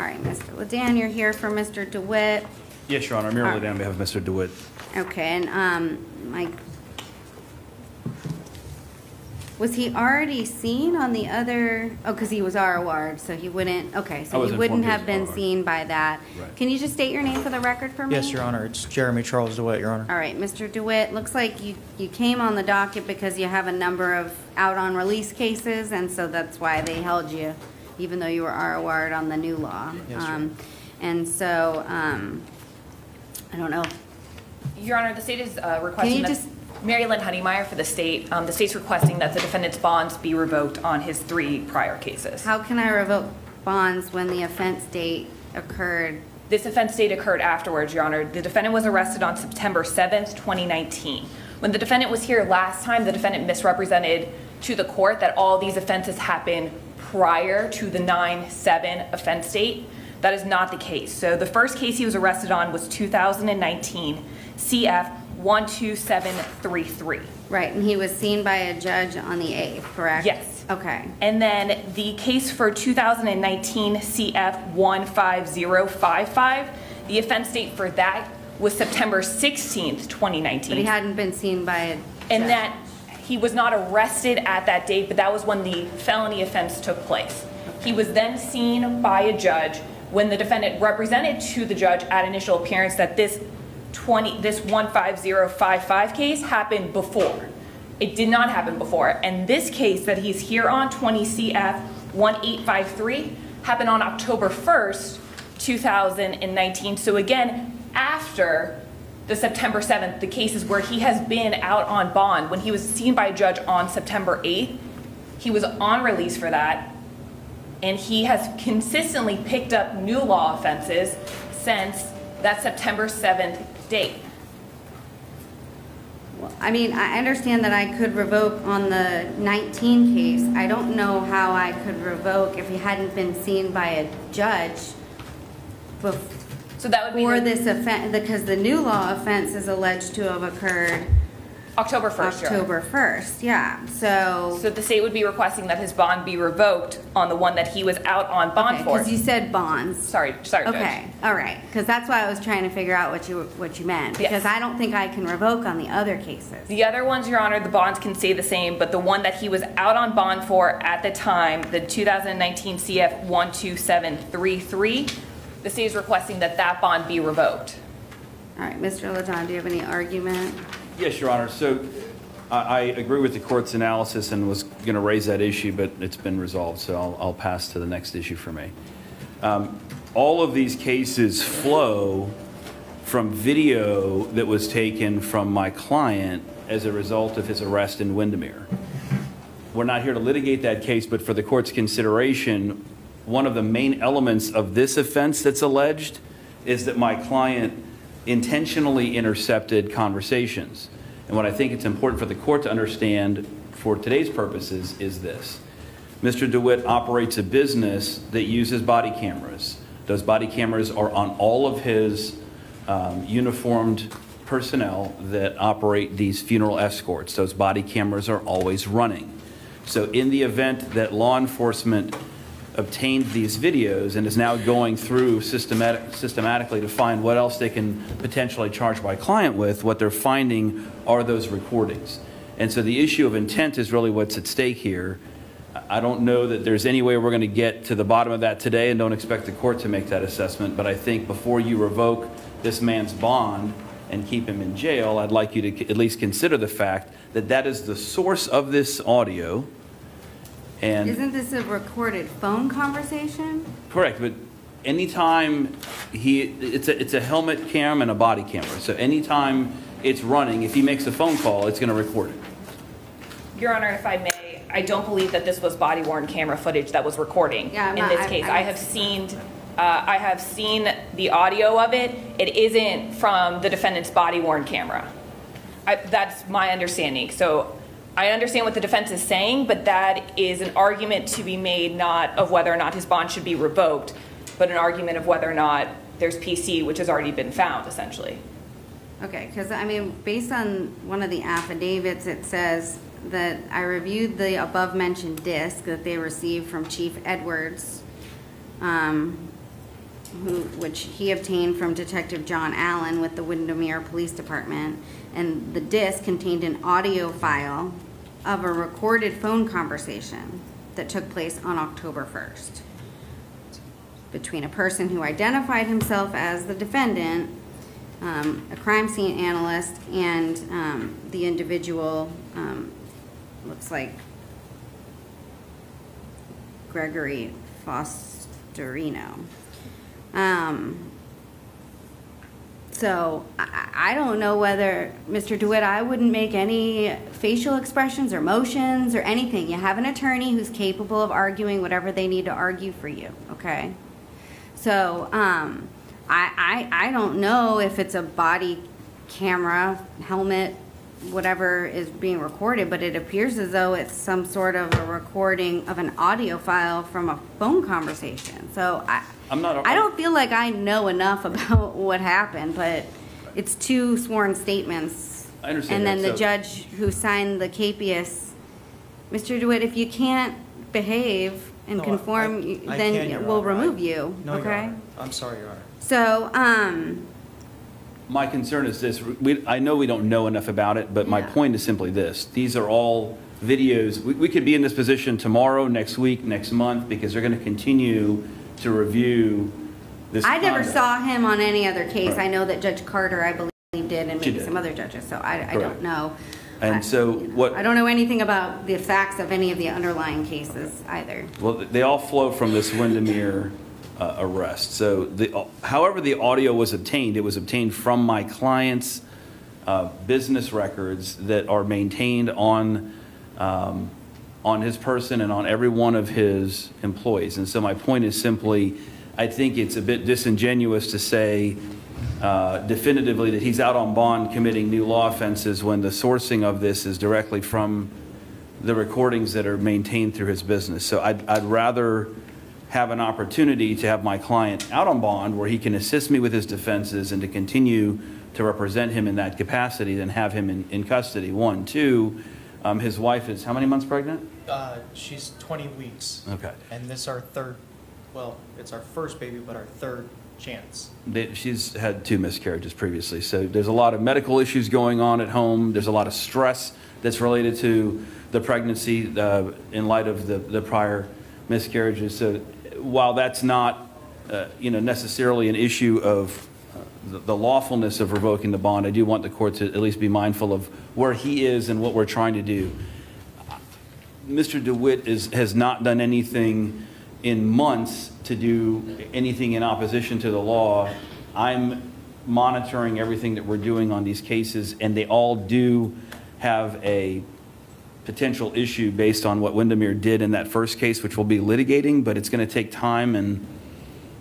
All right, Mr. Ledan, you're here for Mr. DeWitt. Yes, Your Honor. I'm here right. On behalf of Mr. DeWitt. Okay, and Mike, was he already seen on the other? Oh, because he was our ward, so he wouldn't. Okay, so he wouldn't have been seen by that. Right. Can you just state your name for the record for me? Yes, Your Honor. It's Jeremy Charles DeWitt, Your Honor. All right, Mr. DeWitt. Looks like you came on the docket because you have a number of out on release cases, and so that's why they held you, even though you were our ward on the new law. Yes, and so I don't know. Your Honor, the state is requesting that Mary Lynn Honeymeyer for the state. The state's requesting that the defendant's bonds be revoked on his 3 prior cases. How can I revoke bonds when the offense date occurred? This offense date occurred afterwards, Your Honor. The defendant was arrested on September 7th, 2019. When the defendant was here last time, the defendant misrepresented to the court that all these offenses happened prior to the 9-7 offense date. That is not the case. So the first case he was arrested on was 2019 CF 12733. Right, and he was seen by a judge on the 8th, correct? Yes. Okay. And then the case for 2019 CF 15055, the offense date for that was September 16th, 2019. But he hadn't been seen by a judge. And that he was not arrested at that date, but that was when the felony offense took place. He was then seen by a judge when the defendant represented to the judge at initial appearance that this 15055 case happened before. It did not happen before. And this case that he's here on, 20 CF 1853, happened on October 1st, 2019. So again, after the September 7th, the cases where he has been out on bond, when he was seen by a judge on September 8th, he was on release for that. And he has consistently picked up new law offenses since that September 7th date. Well, I mean, I understand that I could revoke on the 19 case. I don't know how I could revoke if he hadn't been seen by a judge before. So that would be this offense, because the new law offense is alleged to have occurred October 1st. October 1st, yeah. So the state would be requesting that his bond be revoked on the one that he was out on bond for. Because you said bonds. Sorry. Okay, Judge. All right. Because that's why I was trying to figure out what you meant. Because yes. I don't think I can revoke on the other cases. The other ones, Your Honor, the bonds can stay the same, but the one that he was out on bond for at the time, the 2019 CF 12733, the state is requesting that bond be revoked. All right, Mr. Ledan, do you have any argument? Yes, Your Honor. So I agree with the court's analysis and was going to raise that issue, but it's been resolved. So I'll pass to the next issue for me. All of these cases flow from video that was taken from my client as a result of his arrest in Windermere. We're not here to litigate that case, but for the court's consideration, one of the main elements of this offense that's alleged is that my client intentionally intercepted conversations. And what I think it's important for the court to understand for today's purposes is this. Mr. DeWitt operates a business that uses body cameras. Those body cameras are on all of his uniformed personnel that operate these funeral escorts. Those body cameras are always running. So in the event that law enforcement obtained these videos and is now going through systematically to find what else they can potentially charge my client with, what they're finding are those recordings. And so the issue of intent is really what's at stake here. I don't know that there's any way we're going to get to the bottom of that today, and don't expect the court to make that assessment, but I think before you revoke this man's bond and keep him in jail, I'd like you to at least consider the fact that that is the source of this audio. And isn't this a recorded phone conversation? Correct, but anytime it's a helmet cam and a body camera. So anytime it's running, if he makes a phone call, it's going to record it. Your Honor, if I may, I don't believe that this was body-worn camera footage that was recording in this case. I have seen the audio of it. It isn't from the defendant's body-worn camera. That's my understanding. So I understand what the defense is saying, but that is an argument to be made not of whether or not his bond should be revoked, but an argument of whether or not there's PC, which has already been found, essentially. Okay, because, I mean, based on one of the affidavits, it says that I reviewed the above-mentioned disc that they received from Chief Edwards which he obtained from Detective John Allen with the Windermere Police Department, and the disc contained an audio file of a recorded phone conversation that took place on October 1st between a person who identified himself as the defendant, a crime scene analyst, and the individual, looks like Gregory Fosterino. So I don't know whether, Mr. DeWitt, I wouldn't make any facial expressions or motions or anything. You have an attorney who's capable of arguing whatever they need to argue for you, okay? So I don't know if it's a body camera, helmet, whatever is being recorded, but it appears as though it's some sort of a recording of an audio file from a phone conversation. So I don't feel like I know enough about what happened, but it's two sworn statements. I understand. And then the judge who signed the capias, Mr. DeWitt, if you can't behave and conform, then we'll remove you. No, okay. I'm sorry, Your Honor. So, my concern is this. I know we don't know enough about it, but my point is simply this. These are all videos. We could be in this position tomorrow, next week, next month, because they're going to continue to review this conduct. Never saw him on any other case. Right. I know that Judge Carter, I believe, did, and maybe some other judges, so I don't know. And I don't know anything about the facts of any of the underlying cases either. Well, they all flow from this Windermere arrest. So however the audio was obtained, it was obtained from my client's business records that are maintained on his person and on every one of his employees. And so my point is simply, I think it's a bit disingenuous to say definitively that he's out on bond committing new law offenses when the sourcing of this is directly from the recordings that are maintained through his business. So I'd rather have an opportunity to have my client out on bond where he can assist me with his defenses and to continue to represent him in that capacity than have him in custody, one. Two, his wife is how many months pregnant? She's 20 weeks. Okay. And this is our third, well, it's our first baby, but our third chance. She's had two miscarriages previously. So there's a lot of medical issues going on at home. There's a lot of stress that's related to the pregnancy in light of the prior miscarriages. So while that's not necessarily an issue of the lawfulness of revoking the bond, I do want the court to at least be mindful of where he is and what we're trying to do. Mr. DeWitt has not done anything in months to do anything in opposition to the law. I'm monitoring everything that we're doing on these cases, and they all do have a potential issue based on what Windermere did in that first case, which we'll be litigating, but it's going to take time and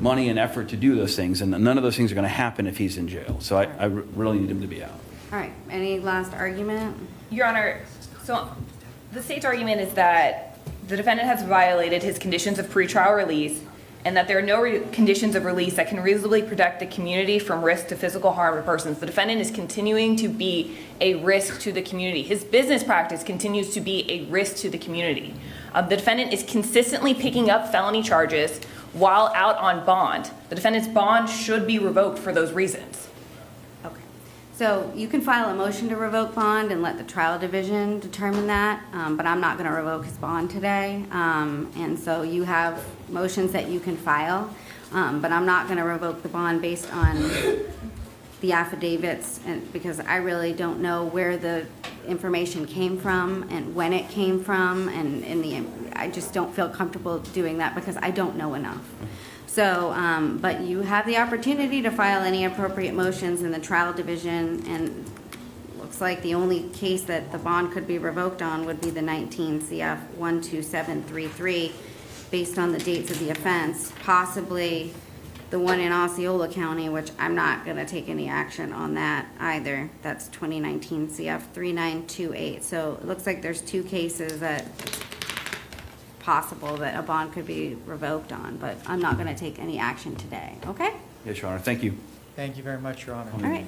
money and effort to do those things, and none of those things are going to happen if he's in jail. So I really need him to be out. All right. Any last argument? Your Honor, so the state's argument is that the defendant has violated his conditions of pretrial release and that there are no conditions of release that can reasonably protect the community from risk to physical harm to persons. The defendant is continuing to be a risk to the community. His business practice continues to be a risk to the community. The defendant is consistently picking up felony charges while out on bond. The defendant's bond should be revoked for those reasons. Okay. So you can file a motion to revoke bond and let the trial division determine that, but I'm not going to revoke his bond today. And so you have motions that you can file, but I'm not going to revoke the bond based on the affidavits, and because I really don't know where the information came from and when it came from, and I just don't feel comfortable doing that because I don't know enough. So, but you have the opportunity to file any appropriate motions in the trial division, and looks like the only case that the bond could be revoked on would be the 19 CF 12733 based on the dates of the offense, possibly the one in Osceola County, which I'm not going to take any action on that either. That's 2019 CF 3928. So it looks like there's two cases that possible that a bond could be revoked on, but I'm not going to take any action today. Okay? Yes, Your Honor. Thank you. Thank you very much, Your Honor. All right.